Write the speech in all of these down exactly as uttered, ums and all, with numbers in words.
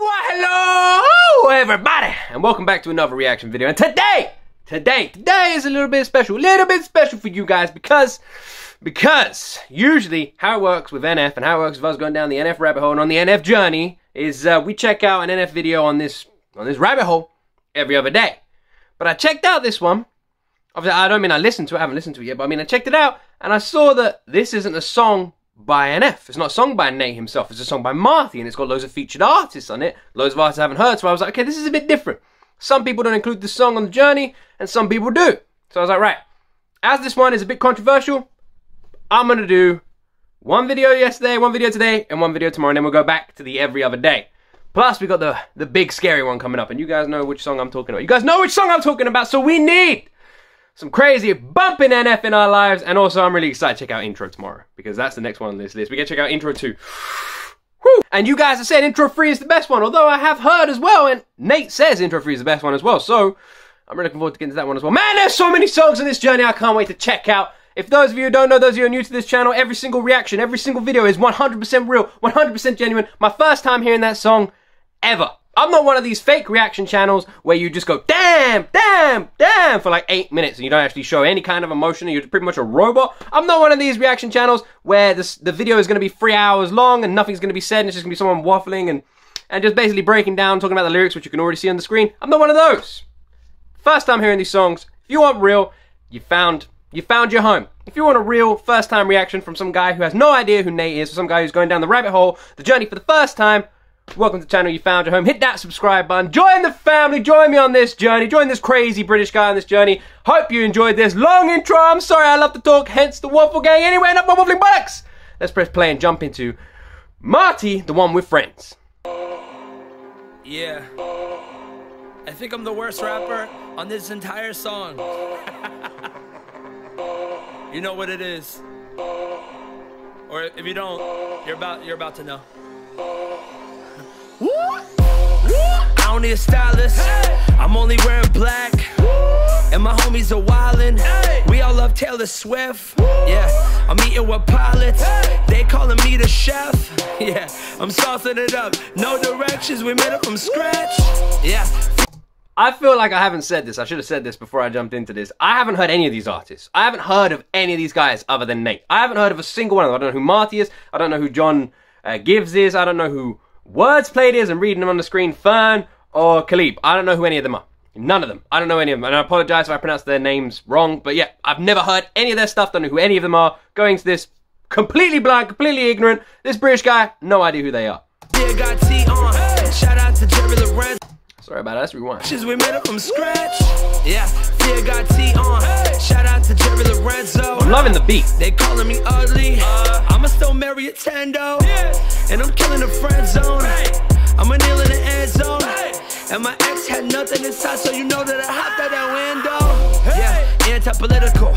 Well, hello everybody, and welcome back to another reaction video. And today, today, today is a little bit special, a little bit special for you guys because, because usually how it works with N F and how it works with us going down the N F rabbit hole and on the N F journey is uh, we check out an N F video on this on this rabbit hole every other day. But I checked out this one. Obviously, I don't mean I listened to it. I haven't listened to it yet, but I mean I checked it out and I saw that this isn't a song by N F. It's not a song by Nate himself. It's a song by Marty, and it's got loads of featured artists on it. Loads of artists I haven't heard, so I was like, okay, this is a bit different. Some people don't include this song on the journey, and some people do. So I was like, right, as this one is a bit controversial, I'm going to do one video yesterday, one video today, and one video tomorrow, and then we'll go back to the every other day. Plus, we got the, the big scary one coming up, and you guys know which song I'm talking about. You guys know which song I'm talking about, so we need some crazy bumping N F in our lives. And also, I'm really excited to check out Intro tomorrow, because that's the next one on this list. We get to check out Intro two. Whew. And you guys have said Intro three is the best one, although I have heard as well, and Nate says Intro three is the best one as well, so I'm really looking forward to getting to that one as well. Man, there's so many songs on this journey I can't wait to check out. If those of you who don't know, those of you who are new to this channel, every single reaction, every single video is one hundred percent real, one hundred percent genuine. My first time hearing that song ever. I'm not one of these fake reaction channels where you just go, damn, damn, damn for like eight minutes and you don't actually show any kind of emotion and you're pretty much a robot. I'm not one of these reaction channels where this, the video is going to be three hours long and nothing's going to be said and it's just going to be someone waffling and, and just basically breaking down, talking about the lyrics, which you can already see on the screen. I'm not one of those. First time hearing these songs, if you want real, you found, you found your home. If you want a real first time reaction from some guy who has no idea who Nate is, or some guy who's going down the rabbit hole, the journey for the first time, welcome to the channel, you found your home. Hit that subscribe button, join the family, join me on this journey, join this crazy British guy on this journey. Hope you enjoyed this long intro. I'm sorry I love to talk, hence the waffle gang. Anyway, enough my waffling buttocks. Let's press play and jump into Marty, the one with friends. Yeah, I think I'm the worst rapper on this entire song. You know what it is, or if you don't, you're about you're about to know. I don't need a stylist, hey. I'm only wearing black. Woo. And my homies are wildin', hey. We all love Taylor Swift. Woo. Yeah, I'm eating with pilots, hey. They calling me the chef. Yeah, I'm saucing it up, no directions, we made it from scratch. Yeah, I feel like I haven't said this, I should have said this before I jumped into this. I haven't heard any of these artists. I haven't heard of any of these guys other than Nate. I haven't heard of a single one of them. I don't know who Marty is, I don't know who John uh, Givez is, I don't know who Wordsplayed is, and reading them on the screen, Fern or Khalib. I don't know who any of them are. None of them. I don't know any of them. And I apologize if I pronounce their names wrong. But yeah, I've never heard any of their stuff. Don't know who any of them are. Going to this completely blind, completely ignorant. This British guy, no idea who they are. Yeah, got tea on. Hey. Shout out to Jerry Lorenzo. Sorry about that. Let's rewind. We made it from scratch. Yeah, yeah, got tea on. Hey. Shout out to Jerry Lorenzo. I'm loving the beat. They calling me ugly. Uh, I'ma still marry a tendo. Yeah. And I'm killing the friend zone. Hey. I'ma kneel in the end zone. Hey. And my ex had nothing inside, so you know that I hopped out that window. Hey. Yeah, anti-political.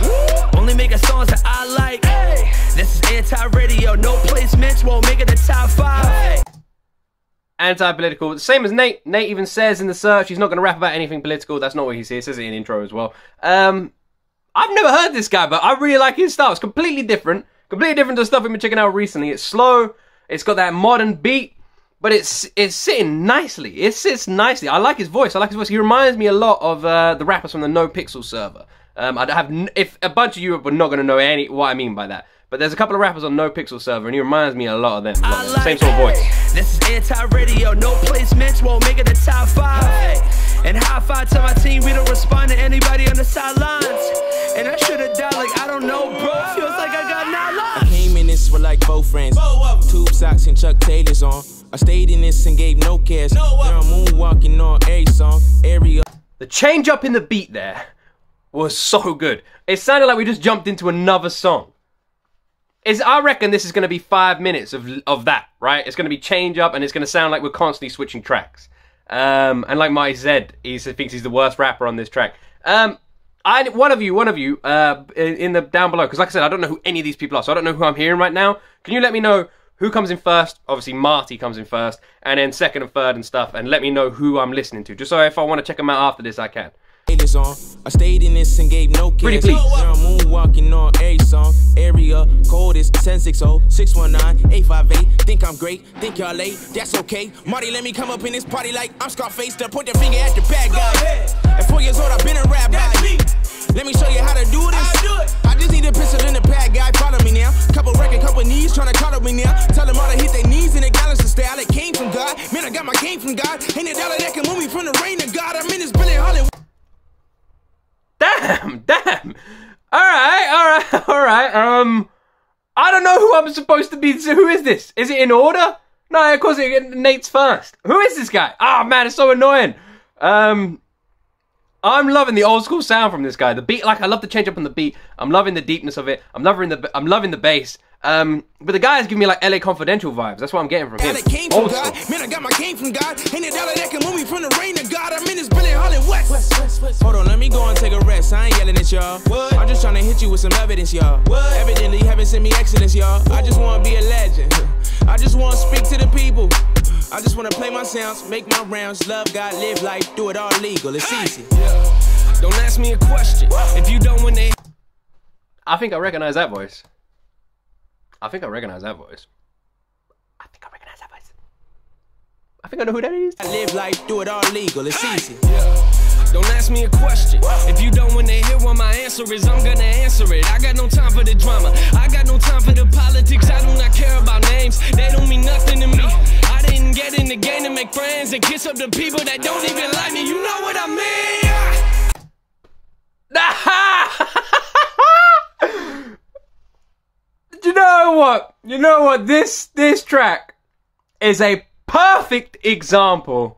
Only making songs that I like. Hey. This is anti-radio. No placements won't make it the top five. Hey. Anti-political, same as Nate. Nate even says in the search he's not going to rap about anything political. That's not what he says. He says it in intro as well. Um, I've never heard this guy, but I really like his style. It's completely different. Completely different to the stuff we've been checking out recently. It's slow. It's got that modern beat, but it's it's sitting nicely. It sits nicely. I like his voice. I like his voice. He reminds me a lot of uh, the rappers from the No Pixel server. Um, I'd have n if a bunch of you were not going to know any what I mean by that. But there's a couple of rappers on No Pixel server, and he reminds me a lot of them. Lot of them. Same sort of voice. This is anti-radio. No placements won't make it the top five. Hey. And high five to my team. We don't respond to anybody on the sidelines. And I should have died like I don't know, bro. Feels like I got nine lives. I came in this with like both friends. Tube socks and Chuck Taylors on. I stayed in this and gave no cares. No, now I'm moonwalking on a song. Area. The change up in the beat there was so good. It sounded like we just jumped into another song. Is I reckon this is going to be five minutes of of that, right? It's going to be change up, and it's going to sound like we're constantly switching tracks. Um, and like Marty said, he thinks he's the worst rapper on this track. Um, I one of you, one of you, uh, in the down below, because like I said, I don't know who any of these people are, so I don't know who I'm hearing right now. Can you let me know who comes in first? Obviously, Marty comes in first, and then second and third and stuff, and let me know who I'm listening to, just so if I want to check them out after this, I can. Haters on. I stayed in this and gave no kiss. Pretty please. Now I'm moonwalking on a song. Area code is seven six zero, six one nine, eight five eight. Think I'm great. Think y'all late. That's okay. Marty, let me come up in this party like I'm Scarface. To point the finger at the bad guy. At four years old, I've been a rap guy. Let me show you how to do this. I, do it. I just need a pistol in the pad guy. Follow me now. Couple record companies trying to coddle me now. Tell them all to hit their knees in the galaxy style. It came from God. Man, I got my game from God. Ain't a dollar that can move me from the rain of God. I'm in this Billy Hollywood. Damn, damn. Alright, alright, alright. Um, I don't know who I'm supposed to be. Who is this? Is it in order? No, of course it, Nate's first. Who is this guy? Ah, oh, man, it's so annoying. Um... I'm loving the old school sound from this guy. The beat, like I love the change up on the beat. I'm loving the deepness of it. I'm loving the, I'm loving the bass. Um, but the guy is giving me like L A Confidential vibes. That's what I'm getting from him. Old school. Man, I got my game from God. Ain't a dollar that can move me from the rain of God. I'm in this Billy Hollywood West. Hold on, let me go and take a rest. I ain't yelling at y'all. I'm just trying to hit you with some evidence, y'all. Evidently, you haven't sent me excellence, y'all. I just want to be a legend. I just want to speak to the people. I just want to play my sounds, make my rounds, love God, live life, do it all legal. It's easy. Yeah. Don't ask me a question. If you don't want to... I think I recognize that voice. I think I recognize that voice. I think I recognize that voice. I think I know who that is. I live life, do it all legal. It's easy. Yeah. Don't ask me a question. If you don't want to hear what my answer is, I'm gonna answer it. I got no time for the drama. I got no time for the politics. I do not care about names. They don't mean nothing to me. I didn't get in the game to make friends and kiss up the people that don't even like me. You know what I mean? You know what? You know what? This this track is a perfect example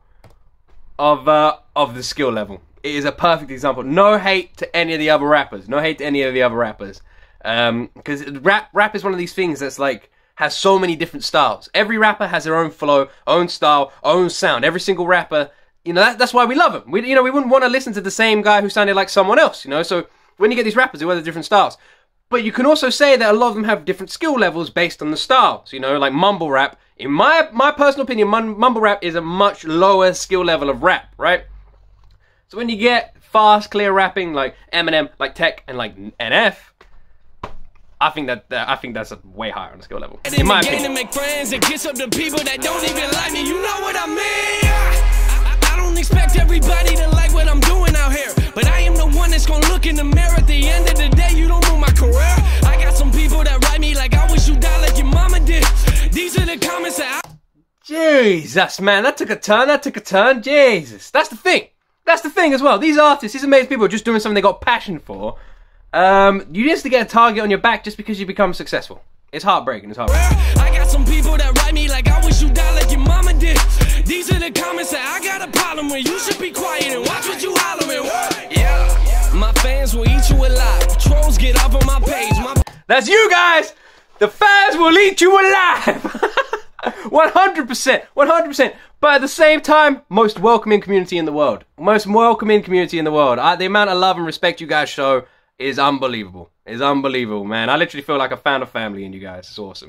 of uh of the skill level. It is a perfect example. No hate to any of the other rappers. No hate to any of the other rappers. Um, because rap rap is one of these things that's like has so many different styles. Every rapper has their own flow, own style, own sound. Every single rapper, you know, that, that's why we love them. We, you know, we wouldn't want to listen to the same guy who sounded like someone else. You know, so when you get these rappers who have different styles, but you can also say that a lot of them have different skill levels based on the styles. You know, like mumble rap. In my my personal opinion, mumble rap is a much lower skill level of rap, right? So when you get fast, clear rapping like Eminem, like Tech, and like N F, I think that uh, I think that's a way higher on the skill level. In my opinion, to make friends and kiss up the people that don't even like me. You know what I mean? I, I don't expect everybody to like what I'm doing out here, but I am the one that's gonna look in the mirror at the end of the day. You don't ruin my career. I got some people that write me like I wish you died like your mama did. These are the comments that I... Jesus, man, that took a turn. That took a turn. Jesus, that's the thing. That's the thing as well. These artists, these amazing people are just doing something they got passion for. Um, you just get a target on your back just because you become successful. It's heartbreaking. It's heartbreaking. I got some people that write me like I wish you died like your mama did. These are the comments that I got a problem with. You should be quiet and watch what you hollering. Yeah. My fans will eat you alive. Trolls get off on my page. My... That's you guys. The fans will eat you alive. one hundred percent, one hundred percent. But at the same time, most welcoming community in the world. Most welcoming community in the world. I, the amount of love and respect you guys show is unbelievable. It's unbelievable, man. I literally feel like I found a family in you guys. It's awesome.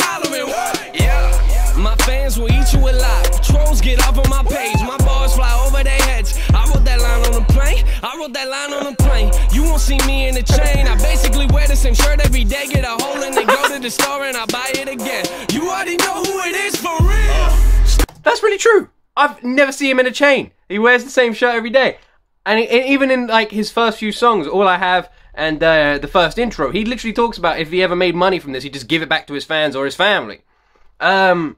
My fans will eat you alive. Trolls get off on my page. My bars fly over their heads. I wrote that line on the plane. I wrote that line on the plane. You won't see me in the chain. I basically wear the same shirt every day. Get a hole in it, go to the store and I buy it again. You already know who it is for real. That's really true. I've never seen him in a chain. He wears the same shirt every day. And it, it, even in like his first few songs, All I Have and uh, the first intro, he literally talks about if he ever made money from this, he'd just give it back to his fans or his family. Um,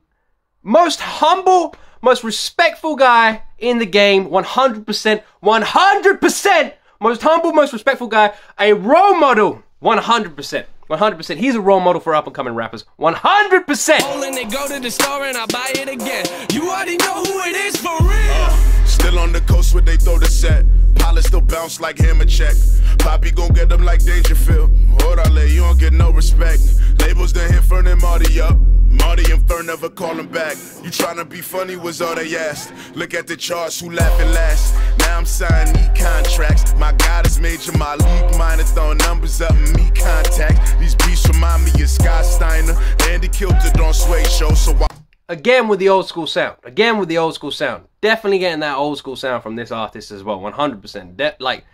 most humble, most respectful guy in the game, one hundred percent, one hundred percent. Most humble, most respectful guy, a role model, one hundred percent. one hundred percent. He's a role model for up-and-coming rappers. one hundred percent. And they go to the store and I buy it again. You already know who it is for real. Uh, still on the coast where they throw the set. Pilots still bounce like hammer check. Poppy gon' get them like Dangerfield. Hold on, you don't get no respect. Labels done hit Fern and Marty up. Marty and Fern never call him back. You tryna be funny was all they asked. Look at the charts, who laughing last? Now I'm signing e-contracts. My God is major, my league minor. Throwing numbers up and me contact. These beats remind me of Scott Steiner. Andy killed it on Sway Show, so I... Again with the old school sound. Again with the old school sound. Definitely getting that old school sound from this artist as well. one hundred percent. De like,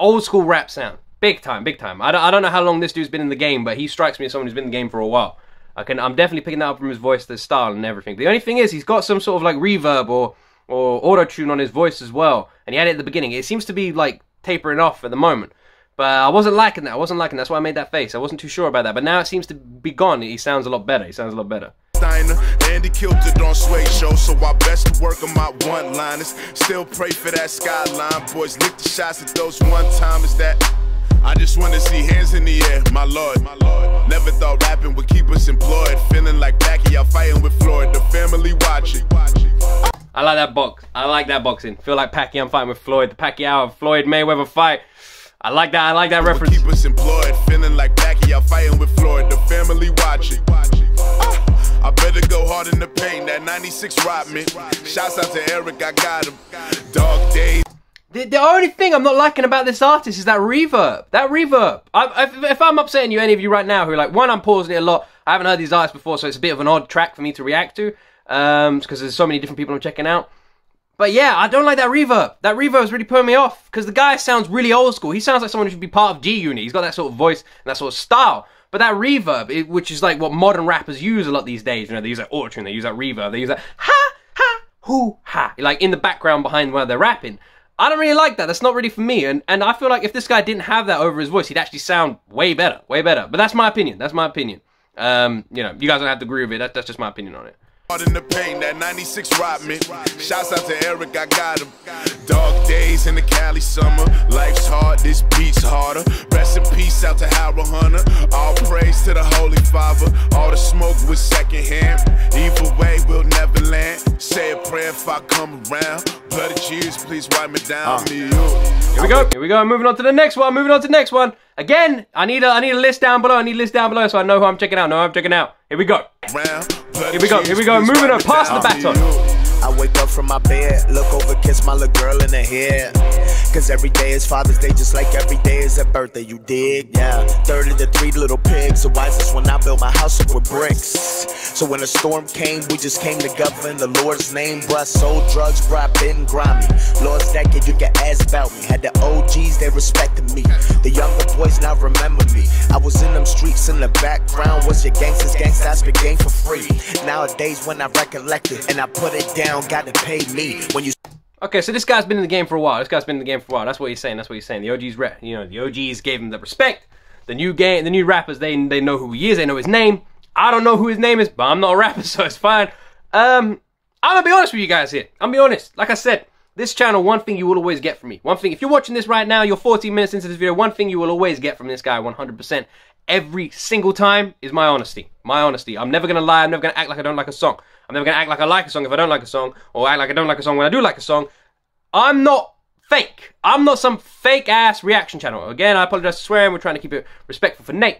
old school rap sound. Big time, big time. I don't, I don't know how long this dude's been in the game, but he strikes me as someone who's been in the game for a while. I can, I'm definitely picking that up from his voice, the style and everything. The only thing is, he's got some sort of like reverb or, or auto-tune on his voice as well. And he had it at the beginning. It seems to be like tapering off at the moment. But I wasn't liking that. I wasn't liking that. That's why I made that face. I wasn't too sure about that. But now it seems to be gone. He sounds a lot better. He sounds a lot better. And he killed it on Sway Show, so I best work on my one-liners. Still pray for that skyline, boys. Lick the shots at those one-timers that... I just want to see hands in the air, my lord, my lord. Never thought rapping would keep us employed. Feeling like Pacquiao fighting with Floyd, the family watching. I like that box. I like that boxing. Feel like Pacquiao fighting with Floyd, the Pacquiao and Floyd Mayweather fight. I like that. I like that reference. Keep us employed. Feeling like Pacquiao fighting with Floyd, the family watching. I better go hard in the paint. That ninety-six robbed me. Shouts out to Eric. I got him. Dog days. The, the only thing I'm not liking about this artist is that reverb. That reverb. I, if, if I'm upsetting you, any of you right now who are like, one, I'm pausing it a lot. I haven't heard these artists before, so it's a bit of an odd track for me to react to. Um, because there's so many different people I'm checking out. But yeah, I don't like that reverb. That reverb is really putting me off. Because the guy sounds really old school. He sounds like someone who should be part of G Unit. He's got that sort of voice and that sort of style. But that reverb, it, which is like what modern rappers use a lot these days. You know, they use that auto-tune, they use that reverb, they use that ha, ha, hoo, ha. Like in the background behind where they're rapping. I don't really like that. That's not really for me. And and I feel like if this guy didn't have that over his voice, he'd actually sound way better, way better. But that's my opinion. That's my opinion. Um, you know, you guys don't have to agree with it. That, that's just my opinion on it. In the pain, that ninety-six robbed me. Shouts out to Eric, I got him. Dog days in the Cali summer. Life's hard, this beats harder. Rest in peace out to Harold Hunter. All praise to the Holy Father. All the smoke was secondhand. Either way, we'll never land. Say a prayer if I come around. Blood of Jesus, please wipe me down. Uh, Here we go. Here we go. Moving on to the next one. Moving on to the next one. Again, I need a I need a list down below. I need a list down below so I know who I'm checking out. No, I'm checking out. Here we go. Here we go. Here we go. Moving up past the baton. I wake up from my bed, look over, kiss my little girl in the head. Cause every day is Father's Day, just like every day is a birthday, you dig? Yeah, thirty to three little pigs, the wisest when I built my house up with bricks. So when a storm came, we just came together in the Lord's name, bruh. Sold drugs, bruh, been grimy. Lord Stackett, you can ask about me. Had the O Gs, they respected me. The younger boys now remember me. I was in them streets in the background. Was your gangsters, gangsters, I spit game for free. Nowadays when I recollect it, and I put it down. Got to pay me when you... Okay, so this guy's been in the game for a while. This guy's been in the game for a while. That's what he's saying. That's what he's saying. The O Gs, re you know, the O Gs gave him the respect. The new game, the new rappers, they they know who he is. They know his name. I don't know who his name is, but I'm not a rapper, so it's fine. Um, I'm gonna be honest with you guys here. I'm gonna be honest. Like I said, this channel, one thing you will always get from me. One thing. If you're watching this right now, you're fourteen minutes into this video. One thing you will always get from this guy, one hundred percent, every single time, is my honesty. My honesty. I'm never gonna lie. I'm never gonna act like I don't like a song. I'm never going to act like I like a song if I don't like a song, or act like I don't like a song when I do like a song. I'm not fake. I'm not some fake-ass reaction channel. Again, I apologize for swearing. We're trying to keep it respectful for Nate.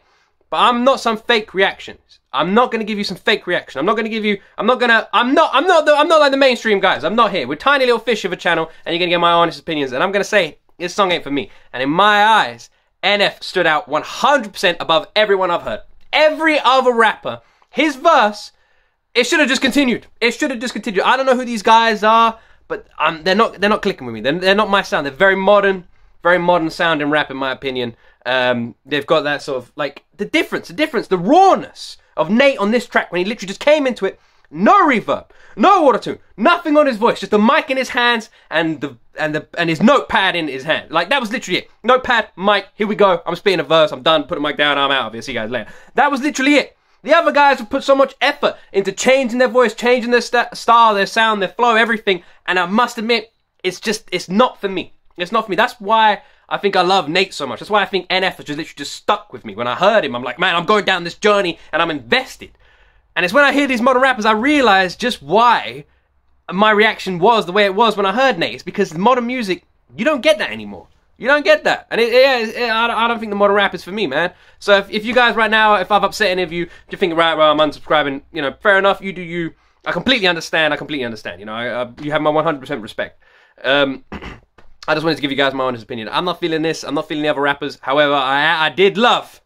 But I'm not some fake reactions. I'm not going to give you some fake reaction. I'm not going to give you... I'm not going to... I'm not... I'm not... The, I'm not like the mainstream guys. I'm not here. We're tiny little fish of a channel, and you're going to get my honest opinions. And I'm going to say, this song ain't for me. And in my eyes, N F stood out one hundred percent above everyone I've heard. Every other rapper, his verse... It should have just continued. It should have just continued. I don't know who these guys are, but um, they're not they're not clicking with me. They're, they're not my sound. They're very modern, very modern sound in rap, in my opinion. Um, they've got that sort of, like, the difference, the difference, the rawness of Nate on this track when he literally just came into it. No reverb, no auto-tune, nothing on his voice, just the mic in his hands and the and the and his notepad in his hand. Like, that was literally it. Notepad, mic, here we go. I'm spitting a verse. I'm done. Put the mic down. I'm out of here. See you guys later. That was literally it. The other guys would put so much effort into changing their voice, changing their st style, their sound, their flow, everything. And I must admit, it's just, it's not for me. It's not for me. That's why I think I love Nate so much. That's why I think N F has just literally just stuck with me. When I heard him, I'm like, man, I'm going down this journey and I'm invested. And it's when I hear these modern rappers, I realize just why my reaction was the way it was when I heard Nate. It's because modern music, you don't get that anymore. You don't get that. And it, it, it, I don't think the modern rap is for me, man. So if, if you guys right now, if I've upset any of you, if you think, right, well, I'm unsubscribing, you know, fair enough, you do you. I completely understand. I completely understand. You know, I, I, you have my one hundred percent respect. Um, I just wanted to give you guys my honest opinion. I'm not feeling this. I'm not feeling the other rappers. However, I, I did love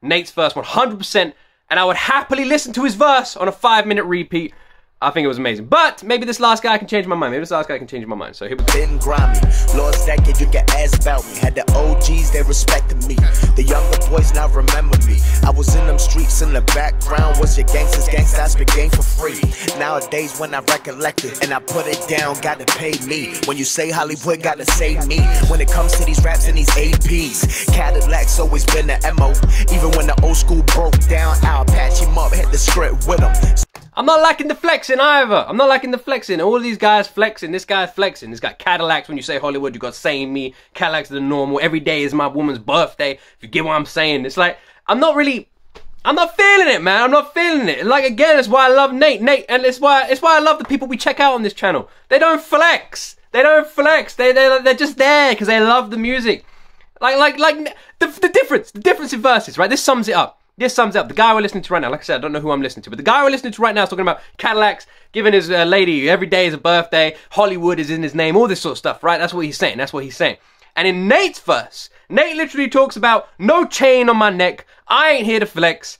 Nate's verse one hundred percent, and I would happily listen to his verse on a five-minute repeat I think it was amazing. But maybe this last guy can change my mind. Maybe this last guy can change my mind. So here we go. Been grimy. Lord's decade, you can ask about me. Had the O Gs, they respected me. The younger boys now remember me. I was in them streets in the background. Was your gangsters, gangsters, I speak game for free. Nowadays when I recollect it and I put it down, gotta pay me. When you say Hollywood, gotta save me. When it comes to these raps and these A Ps, Cadillac's always been the M O. Even when the old school broke down, I'll patch him up, hit the script with him. I'm not liking the flexing either. I'm not liking the flexing. All these guys flexing. This guy's flexing. It's got Cadillacs. When you say Hollywood, you got same me. Cadillacs are the normal. Every day is my woman's birthday. If you get what I'm saying, it's like I'm not really. I'm not feeling it, man. I'm not feeling it. Like again, that's why I love Nate. Nate, and it's why it's why I love the people we check out on this channel. They don't flex. They don't flex. They they they're just there because they love the music. Like like like the the difference. The difference in verses, right? This sums it up. This sums up. The guy we're listening to right now, like I said, I don't know who I'm listening to, but the guy we're listening to right now is talking about Cadillacs, giving his uh, lady every day is a birthday, Hollywood is in his name, all this sort of stuff, right? That's what he's saying, that's what he's saying. And in Nate's verse, Nate literally talks about no chain on my neck, I ain't here to flex,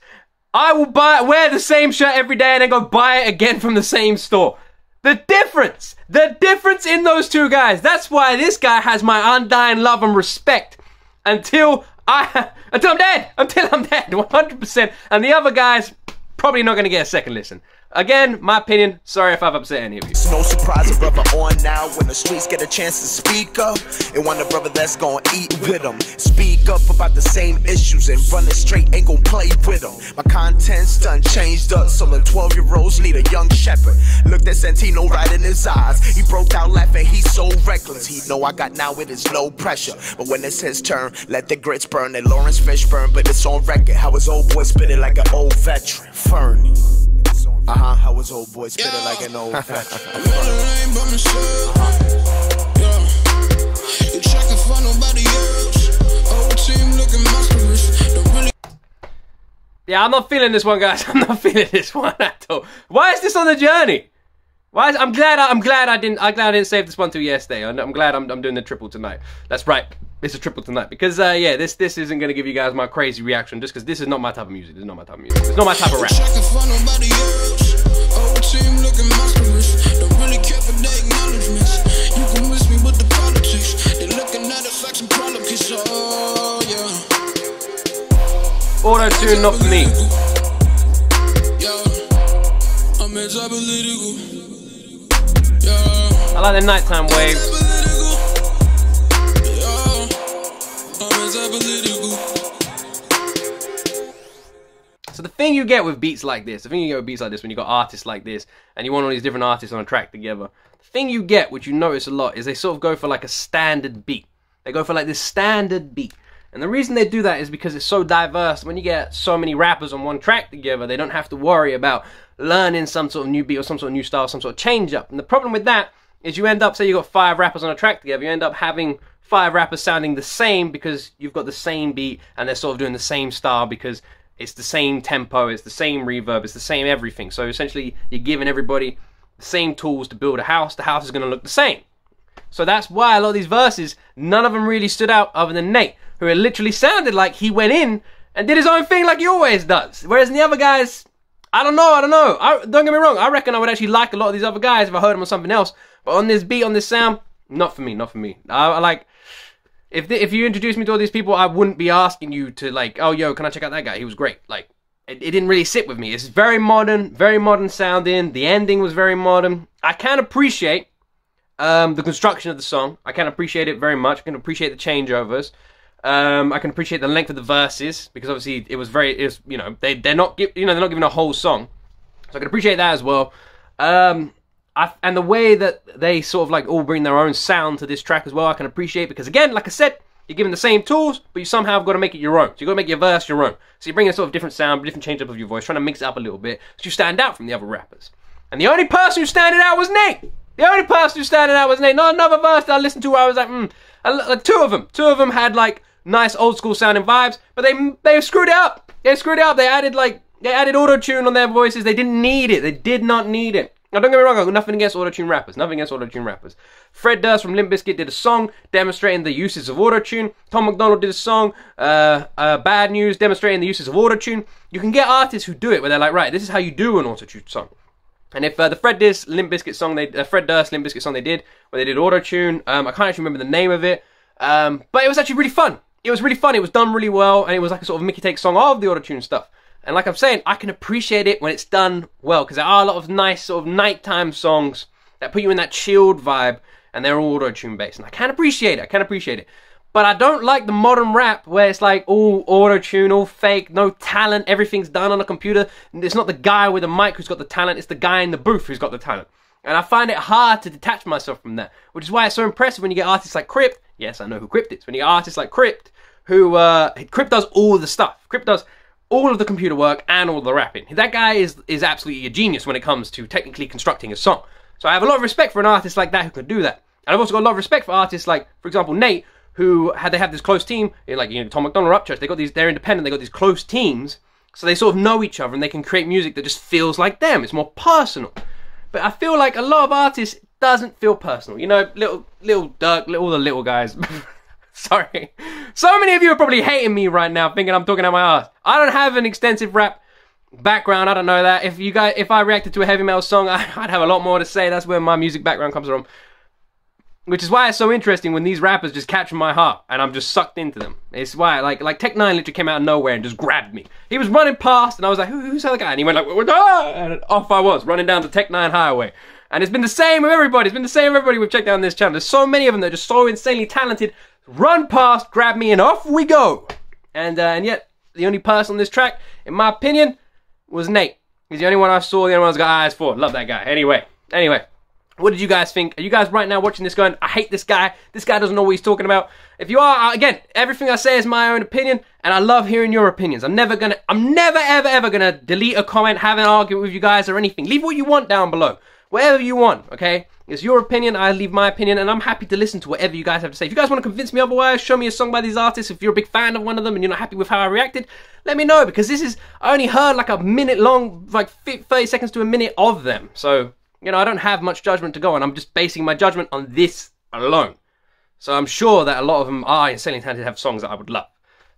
I will buy, wear the same shirt every day and then go buy it again from the same store. The difference, the difference in those two guys, that's why this guy has my undying love and respect until I, until I'm dead, until I'm dead, one hundred percent. And the other guys, probably not going to get a second listen. Again, my opinion, sorry if I've upset any of you. It's no surprise a brother on now when the streets get a chance to speak up. And one a brother that's going to eat with them. Speak up about the same issues and running straight ain't going to play with them. My content's done changed up, so the twelve-year-olds need a young shepherd. Looked at Santino right in his eyes. He broke out laughing, he's so reckless. He know I got now, it is low pressure. But when it's his turn, let the grits burn. And Lawrence Fishburne, but it's on record. How his old boy spitting like an old veteran. Ferny. Uh-huh, how his old boy spitting yeah. like an old veteran. Yeah, I'm not feeling this one, guys. I'm not feeling this one at all. Why is this on the journey? Why is, I'm glad I, I'm glad I didn't I'm glad I didn't save this one till yesterday. I'm, I'm glad I'm, I'm doing the triple tonight. That's right. It's a triple tonight because uh, yeah, this this isn't gonna give you guys my crazy reaction just because this is not my type of music. This is not my type of music. It's not my type of rap. Auto-tune, not for me. I like the nighttime wave. So the thing you get with beats like this, the thing you get with beats like this when you got artists like this and you want all these different artists on a track together, the thing you get, which you notice a lot, is they sort of go for like a standard beat. They go for like this standard beat. And the reason they do that is because it's so diverse. When you get so many rappers on one track together, they don't have to worry about learning some sort of new beat or some sort of new style, some sort of change up. And the problem with that is you end up, say you got five rappers on a track together, you end up having five rappers sounding the same because you've got the same beat and they're sort of doing the same style because it's the same tempo, it's the same reverb, it's the same everything. So essentially you're giving everybody the same tools to build a house. The house is going to look the same. So that's why a lot of these verses, none of them really stood out other than Nate, who it literally sounded like he went in and did his own thing like he always does. Whereas in the other guys, I don't know, I don't know. I, don't get me wrong, I reckon I would actually like a lot of these other guys if I heard them on something else. But on this beat, on this sound, not for me, not for me. I, I like, if, the, if you introduced me to all these people, I wouldn't be asking you to like, oh, yo, can I check out that guy? He was great. Like, it, it didn't really sit with me. It's very modern, very modern sounding. The ending was very modern. I can appreciate Um, the construction of the song. I can appreciate it very much. I can appreciate the changeovers. Um, I can appreciate the length of the verses because obviously it was very, it was, you know, they they're not give, you know they're not giving a whole song, so I can appreciate that as well. Um, I, and the way that they sort of like all bring their own sound to this track as well, I can appreciate because again, like I said, you're given the same tools, but you somehow have got to make it your own. So you got to make your verse your own. So you bring a sort of different sound, different change up of your voice, trying to mix it up a little bit so you stand out from the other rappers. And the only person who standed out was Nate. The only person who standing out was Nate. Not another verse that I listened to where I was like, hmm. Two of them. Two of them had like nice old school sounding vibes, but they they screwed it up. They screwed it up. They added like, they added auto-tune on their voices. They didn't need it. They did not need it. Now don't get me wrong, I've got nothing against auto-tune rappers. Nothing against auto-tune rappers. Fred Durst from Limp Bizkit did a song demonstrating the uses of auto-tune. Tom MacDonald did a song, uh, uh, Bad News, demonstrating the uses of auto-tune. You can get artists who do it where they're like, right, this is how you do an auto-tune song. And if uh, the Fred Durst Limp Bizkit song, they uh, Fred Durst Limp Bizkit song they did, where they did auto-tune, um, I can't actually remember the name of it, um, but it was actually really fun. It was really fun. It was done really well, and it was like a sort of Mickey Take song of the auto-tune stuff. And like I'm saying, I can appreciate it when it's done well, because there are a lot of nice sort of nighttime songs that put you in that chilled vibe, and they're all auto-tune based, and I can appreciate it. I can appreciate it. But I don't like the modern rap where it's like all auto-tune, all fake, no talent, everything's done on a computer. It's not the guy with the mic who's got the talent, it's the guy in the booth who's got the talent. And I find it hard to detach myself from that, which is why it's so impressive when you get artists like Crypt. Yes, I know who Crypt is. When you get artists like Crypt, who, uh, Crypt does all the stuff. Crypt does all of the computer work and all the rapping. That guy is, is absolutely a genius when it comes to technically constructing a song. So I have a lot of respect for an artist like that who can do that. And I've also got a lot of respect for artists like, for example, Nate, who had they have this close team, like you know, Tom MacDonald or Upchurch, they got these, they're independent, they got these close teams, so they sort of know each other and they can create music that just feels like them. It's more personal. But I feel like a lot of artists doesn't feel personal. You know, little little Dirk, all the little guys. Sorry. So many of you are probably hating me right now, thinking I'm talking out my ass. I don't have an extensive rap background, I don't know that. If you guys if I reacted to a heavy metal song, I'd have a lot more to say. That's where my music background comes from. Which is why it's so interesting when these rappers just capture my heart and I'm just sucked into them. It's why, like, like Tech N nine ne literally came out of nowhere and just grabbed me. He was running past and I was like, Who, who's the other guy? And he went like, ah! And off I was, running down the Tech N nine ne highway. And it's been the same with everybody. It's been the same with everybody we've checked out on this channel. There's so many of them that are just so insanely talented. Run past, grab me, and off we go. And, uh, and yet, the only person on this track, in my opinion, was Nate. He's the only one I saw, the only one I've got eyes for. Love that guy. Anyway, anyway. What did you guys think? Are you guys right now watching this going, I hate this guy, this guy doesn't know what he's talking about? If you are, again, everything I say is my own opinion, and I love hearing your opinions. I'm never gonna, I'm never, ever, ever gonna delete a comment, have an argument with you guys or anything. Leave what you want down below. Whatever you want, okay? It's your opinion, I leave my opinion, and I'm happy to listen to whatever you guys have to say. If you guys wanna convince me otherwise, show me a song by these artists. If you're a big fan of one of them and you're not happy with how I reacted, let me know, because this is, I only heard like a minute long, like thirty seconds to a minute of them, so. You know, I don't have much judgment to go on. I'm just basing my judgment on this alone. So I'm sure that a lot of them are insanely talented, have songs that I would love.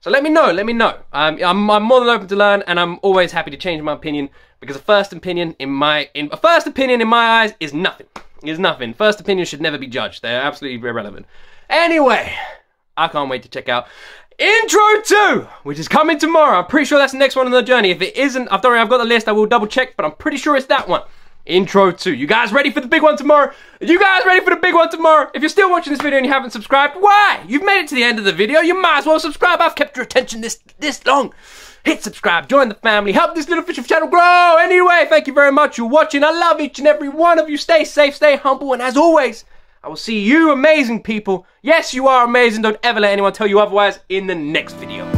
So let me know, let me know. Um, I'm, I'm more than open to learn, and I'm always happy to change my opinion, because a first opinion in my in, a first opinion in my eyes is nothing. Is nothing. First opinions should never be judged. They're absolutely irrelevant. Anyway, I can't wait to check out Intro two, which is coming tomorrow. I'm pretty sure that's the next one on the journey. If it isn't, I've don't worry, I've got the list. I will double check, but I'm pretty sure it's that one. Intro two. You guys ready for the big one tomorrow? Are you guys ready for the big one tomorrow? If you're still watching this video and you haven't subscribed, why? You've made it to the end of the video. You might as well subscribe. I've kept your attention this this long. Hit subscribe. Join the family. Help this little fish of channel grow. Anyway, thank you very much for watching. I love each and every one of you. Stay safe, stay humble, and as always, I will see you amazing people. Yes, you are amazing. Don't ever let anyone tell you otherwise in the next video.